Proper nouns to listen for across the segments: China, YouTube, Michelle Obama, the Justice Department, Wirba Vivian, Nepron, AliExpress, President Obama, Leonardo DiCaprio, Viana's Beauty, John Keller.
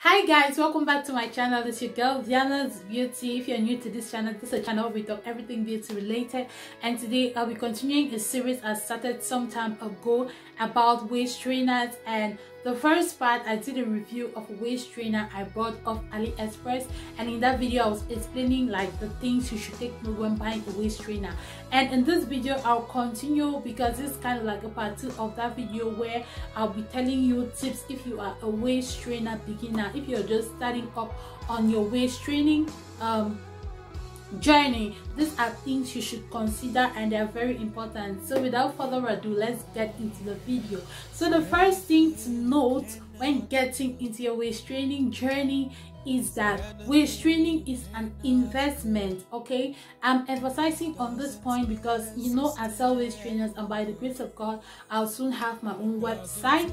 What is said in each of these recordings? Hi guys, welcome back to my channel. This is your girl Viana's Beauty. If you're new to this channel, this is a channel where we talk everything beauty related, and today I'll be continuing a series I started some time ago about waist trainers. And the first part, I did a review of a waist trainer I bought off AliExpress, and in that video I was explaining like the things you should take note when buying a waist trainer. And in this video I'll continue, because it's kind of like a part 2 of that video where I'll be telling you tips if you are a waist trainer beginner, if you're just starting up on your waist training journey. These are things you should consider and they are very important. So without further ado, let's get into the video. So the first thing to note when getting into your waist training journey is that waist training is an investment. Okay, I'm emphasizing on this point because you know I sell waist trainers, and by the grace of God I'll soon have my own website.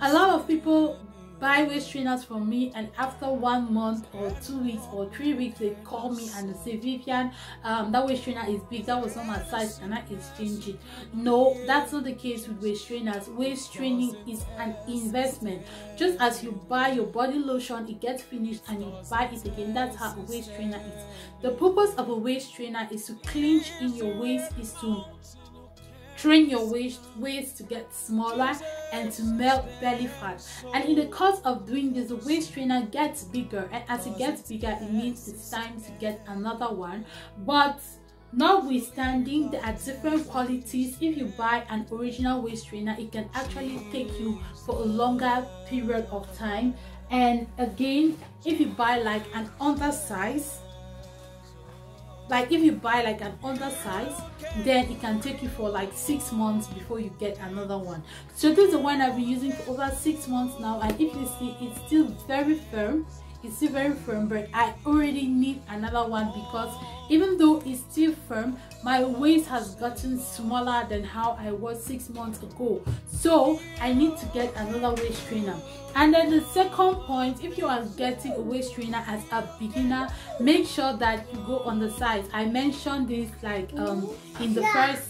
A lot of people buy waist trainers from me, and after 1 month or 2 weeks or 3 weeks they call me and say, Vivian, that waist trainer is big, that was not my size, and I exchange it. No, that's not the case with waist trainers. Waist training is an investment. Just as you buy your body lotion, it gets finished and you buy it again, that's how a waist trainer is. The purpose of a waist trainer is to clinch in your waist, is to train your waist to get smaller and to melt belly fat. And in the course of doing this, the waist trainer gets bigger, and as it gets bigger it means it's time to get another one. But notwithstanding, there are different qualities. If you buy an original waist trainer, it can actually take you for a longer period of time. And again, if you buy like an undersize, then it can take you for like 6 months before you get another one. So this is the one I've been using for over 6 months now, and if you see, it's still very firm. It's still very firm, but I already need another one, because even though it's still firm, my waist has gotten smaller than how I was 6 months ago. So I need to get another waist trainer. And then the second point, if you are getting a waist trainer as a beginner, make sure that you go on the size. I mentioned this like in the first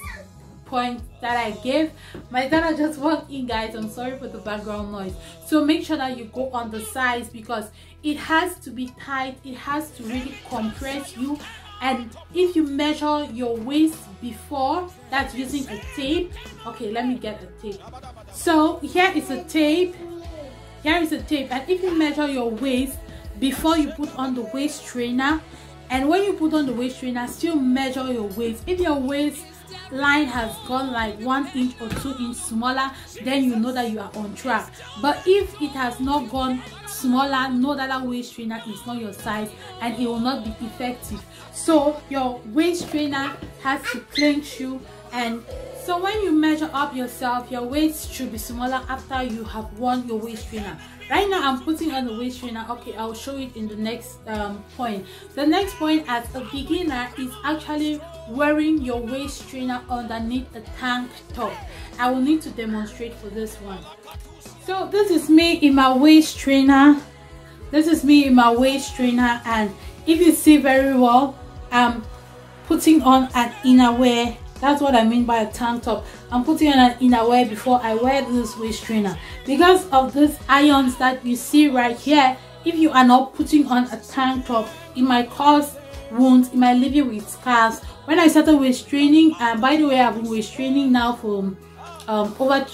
point that I gave. My daughter just walked in, guys, I'm sorry for the background noise. So make sure that you go on the size, because it has to be tight, it has to really compress you. And if you measure your waist before, that's using a tape. Okay, let me get a tape. So here is a tape, here is a tape, and if you measure your waist before you put on the waist trainer, and when you put on the waist trainer, still measure your waist. If your waist line has gone like 1 inch or 2 inch smaller, then you know that you are on track. But if it has not gone smaller, know that that waist trainer is not your size and it will not be effective. So your waist trainer has to clinch you. And so when you measure up yourself, your waist should be smaller after you have worn your waist trainer. Right now I'm putting on the waist trainer. Okay, I'll show it in the next point. The next point as a beginner is actually wearing your waist trainer underneath a tank top. I will need to demonstrate for this one. So this is me in my waist trainer. This is me in my waist trainer, and if you see very well, I'm putting on an innerwear. That's what I mean by a tank top. I'm putting on an innerwear before I wear this waist trainer. Because of these irons that you see right here, if you are not putting on a tank top, it might cause wounds, it might leave you with scars. When I started waist training, and by the way, I've been waist training now for over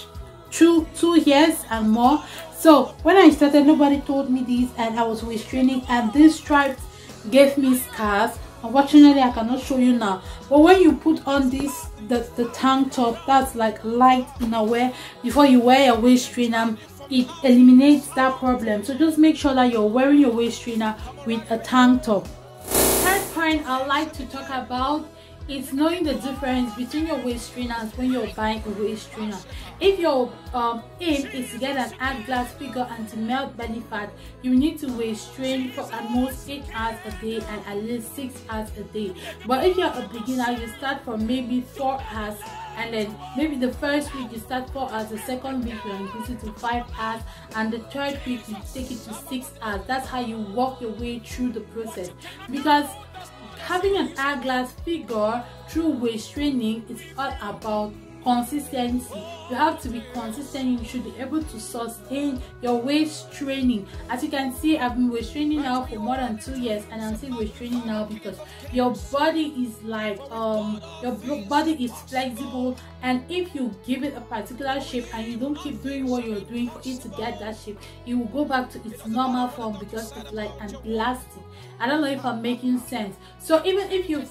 2 years and more. So when I started, nobody told me this, and I was waist training, and these stripes gave me scars. Unfortunately, I cannot show you now. But when you put on this, the tank top, that's like light innerwear, before you wear your waist trainer, it eliminates that problem. So just make sure that you're wearing your waist trainer with a tank top. Third point I'd like to talk about is knowing the difference between your waist trainers when you're buying a waist trainer. If your aim is to get an hourglass figure and to melt belly fat, you need to waist train for at most 8 hours a day and at least 6 hours a day. But if you're a beginner, you start from maybe 4 hours, and then maybe the first week you start 4 hours, the second week you increase it to 5 hours, and the third week you take it to 6 hours. That's how you walk your way through the process. Because having an hourglass figure through waist training is all about Consistency. You have to be consistent. You should be able to sustain your waist training. As you can see, I've been waist training now for more than 2 years, and I'm still waist training now because your body is like your body is flexible, and if you give it a particular shape and you don't keep doing what you're doing for it to get that shape, it will go back to its normal form because it's like an elastic. I don't know if I'm making sense. So even if you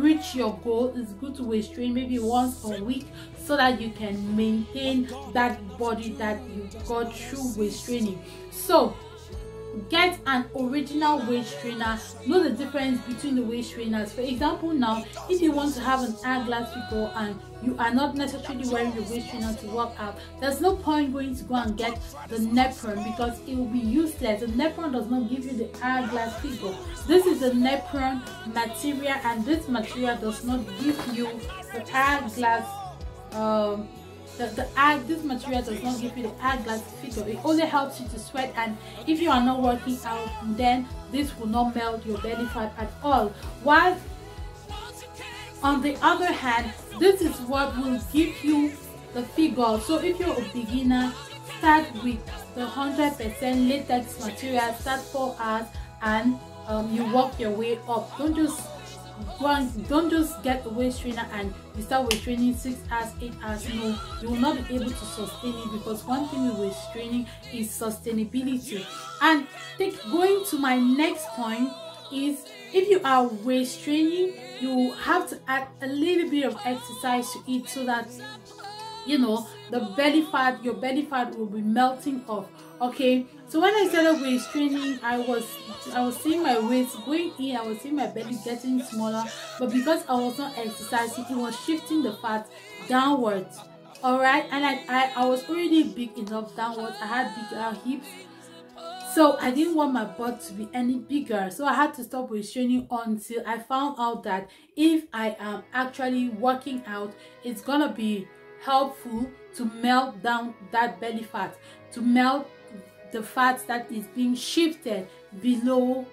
reach your goal, it's good to waist train maybe once a week so that you can maintain that body that you got through waist training. So get an original waist trainer. Know the difference between the waist trainers. For example, now if you want to have an hourglass figure and you are not necessarily wearing the waist trainer to work out, there's no point going to go and get the Nepron because it will be useless. The Nepron does not give you the hourglass figure. This is the Nepron material, and this material does not give you the hourglass this material does not give you the hourglass figure. It only helps you to sweat, and if you are not working out, then this will not melt your belly fat at all. While on the other hand, this is what will give you the figure. So if you're a beginner, start with the 100% latex material. Start 4 hours and you work your way up. Don't just get a waist trainer and you start waist training 6 hours, 8 hours. No, you will not be able to sustain it, because one thing with waist training is sustainability. And going to my next point is, if you are waist training, you have to add a little bit of exercise to it so that you know the belly fat, your belly fat will be melting off. Okay, so when I started waist training, I was seeing my waist going in, I was seeing my belly getting smaller, but because I was not exercising, it was shifting the fat downwards. All right, and I was already big enough downwards. I had bigger hips, so I didn't want my butt to be any bigger. So I had to stop waist training until I found out that if I am actually working out, it's gonna be helpful to melt down that belly fat, to melt the fat that is being shifted below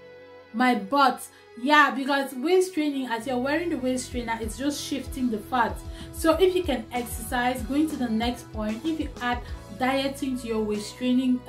my butt. Yeah, because waist training, as you're wearing the waist trainer, it's just shifting the fat. So if you can exercise, going to the next point, if you add dieting to your waist training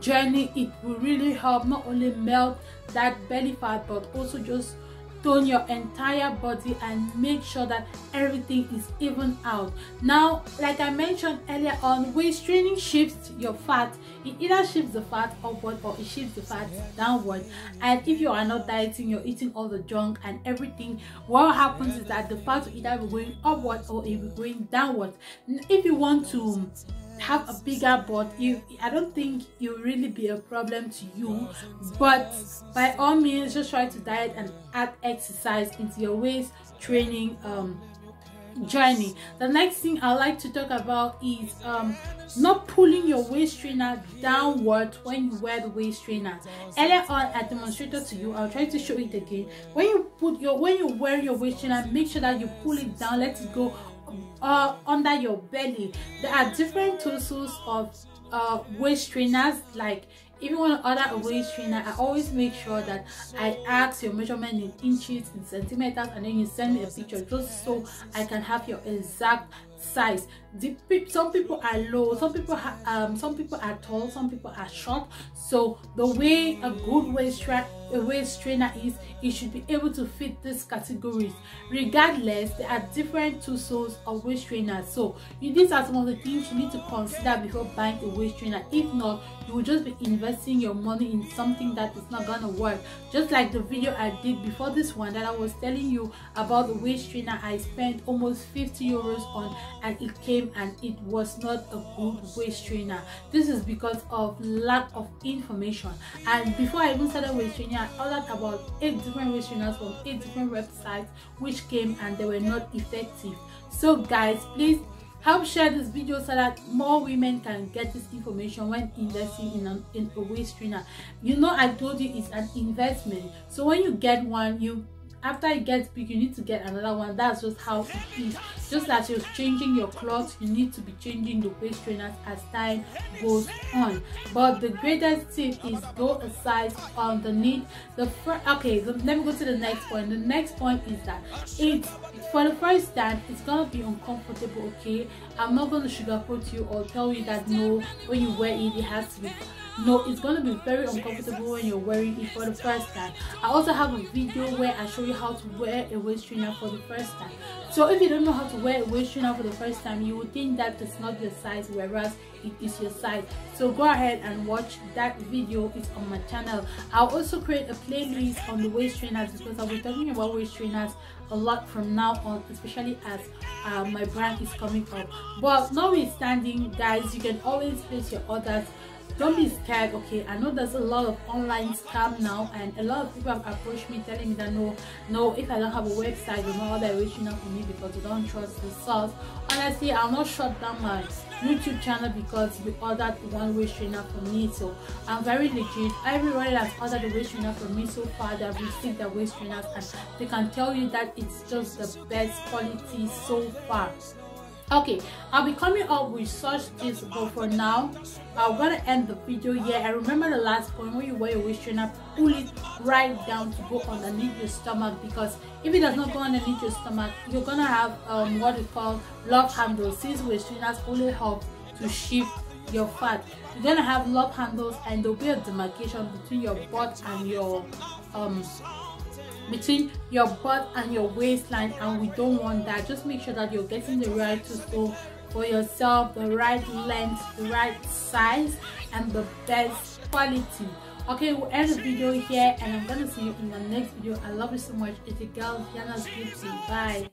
journey, it will really help not only melt that belly fat, but also just tone your entire body and make sure that everything is even out. Now, like I mentioned earlier on, waist training shifts your fat. It either shifts the fat upward or it shifts the fat downward. And if you are not dieting, you're eating all the junk and everything, what happens is that the fat will either be going upward or it will be going downward. If you want to have a bigger butt, I don't think it will really be a problem to you, but by all means, just try to diet and add exercise into your waist training journey. The next thing I like to talk about is not pulling your waist trainer downward when you wear the waist trainer. Earlier on, I demonstrated to you, I'll try to show it again. When you wear your waist trainer, make sure that you pull it down, let it go under your belly. There are different tools of waist trainers. Like if you want to order a waist trainer, I always make sure that I ask your measurement in inches, in centimeters, and then you send me a picture just so I can have your exact size. Some people are low, some people are tall, some people are short. So the way a good waist trainer is, it should be able to fit these categories. Regardless, there are different tools of waist trainers. So these are some of the things you need to consider before buying a waist trainer. If not, you will just be investing your money in something that is not gonna work. Just like the video I did before this one that I was telling you about the waist trainer, I spent almost 50 euros on, and it came and it was not a good waist trainer. This is because of lack of information. And before I even started waist training, I ordered about 8 different waist trainers from 8 different websites, which came and they were not effective. So guys, please help share this video so that more women can get this information when investing in a waist trainer. You know, I told you it's an investment. So when you get one, you after it gets big, you need to get another one. That's just how it is. Just as you're changing your clothes, you need to be changing the waist trainers as time goes on. But the greatest tip is go a size underneath the first. Okay, so let me go to the next point. The next point is that it's for the first time, it's gonna be uncomfortable. Okay, I'm not gonna sugarcoat you or tell you that no, when you wear it, it has to be. No, it's gonna be very uncomfortable when you're wearing it for the first time. I also have a video where I show you how to wear a waist trainer for the first time. So if you don't know how to wear a waist trainer for the first time, you would think that it's not your size, whereas it is your size. So go ahead and watch that video. It's on my channel. I'll also create a playlist on the waist trainers because I'll be talking about waist trainers a lot from now on, especially as my brand is coming up. But notwithstanding, guys, you can always place your orders. Don't be scared, okay? I know there's a lot of online scam now, and a lot of people have approached me telling me that no, if I don't have a website, you know, they're reaching out to me because you don't trust the source. Honestly, I'll not shut down my YouTube channel because you ordered one waist trainer from me. So I'm very legit. Everyone that's ordered a waist trainer from me so far, they've received their waist trainers, and they can tell you that it's just the best quality so far. Okay, I'll be coming up with such tips, but for now, I'm gonna end the video here. And remember the last point, when you wear your waist trainer, pull it right down to go underneath your stomach, because if it does not go underneath your stomach, you're gonna have what we call love handles. Since waist trainers only help to shift your fat, you're gonna have love handles, and there'll be a demarcation between your butt and your waistline, and we don't want that. Just make sure that you're getting the right torso for yourself, the right length, the right size, and the best quality. Okay, we'll end the video here, and I'm gonna see you in the next video. I love you so much. It's your girl, Viana's Beauty. Bye.